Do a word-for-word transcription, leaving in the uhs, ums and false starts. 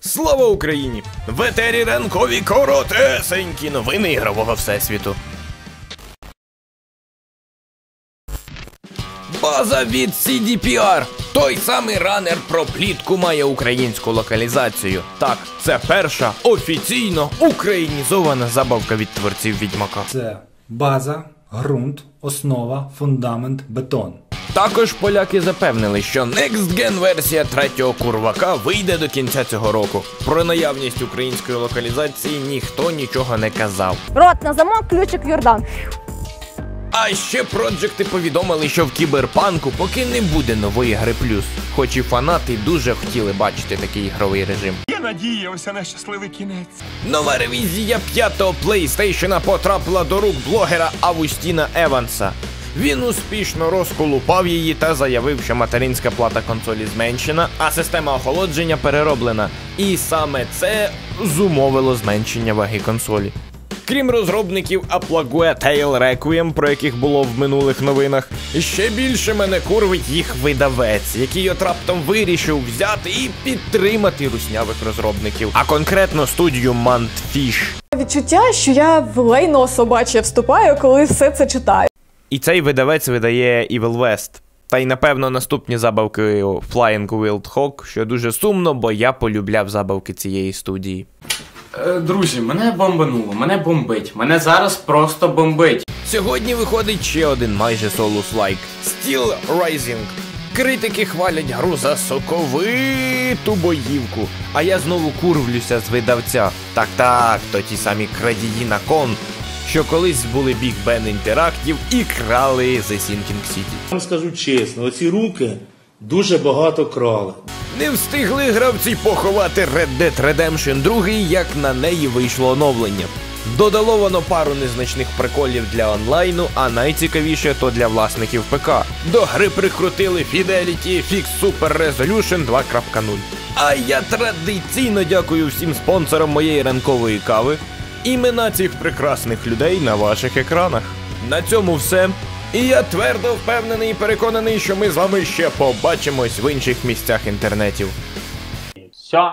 Слава Україні! В етері ранкові коротесенькі новини ігрового всесвіту. База від сі ді пі ар. Той самий ранер про плітку має українську локалізацію. Так, це перша офіційно українізована забавка від творців Відьмака. Це база, ґрунт, основа, фундамент, бетон. Також поляки запевнили, що Next-Gen версія третього курвака вийде до кінця цього року. Про наявність української локалізації ніхто нічого не казав. Рот на замок, ключик Jordan. А ще Проджекти повідомили, що в Кіберпанку поки не буде нової гри плюс. Хоч і фанати дуже хотіли бачити такий ігровий режим. Я надіявся на щасливий кінець. Нова ревізія п'ятого PlayStation потрапила до рук блогера Августина Еванса. Він успішно розколупав її та заявив, що материнська плата консолі зменшена, а система охолодження перероблена. І саме це зумовило зменшення ваги консолі. Крім розробників аплагує Tail Requiem, про яких було в минулих новинах, ще більше мене курвить їх видавець, який от раптом вирішив взяти і підтримати руснявих розробників, а конкретно студію Mundfish. Відчуття, що я в лайно собаче вступаю, коли все це читаю. І цей видавець видає Evil West. Та й, напевно, наступні забавки Flying Wild Hawk, що дуже сумно, бо я полюбляв забавки цієї студії. Е, друзі, мене бомбануло, мене бомбить, мене зараз просто бомбить. Сьогодні виходить ще один майже Souls-like – Steel Rising. Критики хвалять гру за соковиту боївку, а я знову курвлюся з видавця. Так-так, то ті самі крадії на кон, що колись були Big Бен Interactive і крали з Sinking City. Вам скажу чесно, оці руки дуже багато крали. Не встигли гравці поховати Red Dead Redemption два, як на неї вийшло оновлення. Додало воно пару незначних приколів для онлайну, а найцікавіше то для власників ПК. До гри прикрутили Fidelity Fix Super Resolution два крапка нуль. А я традиційно дякую всім спонсорам моєї ранкової кави. Імена цих прекрасних людей на ваших екранах. На цьому все. І я твердо впевнений і переконаний, що ми з вами ще побачимось в інших місцях інтернетів. Все.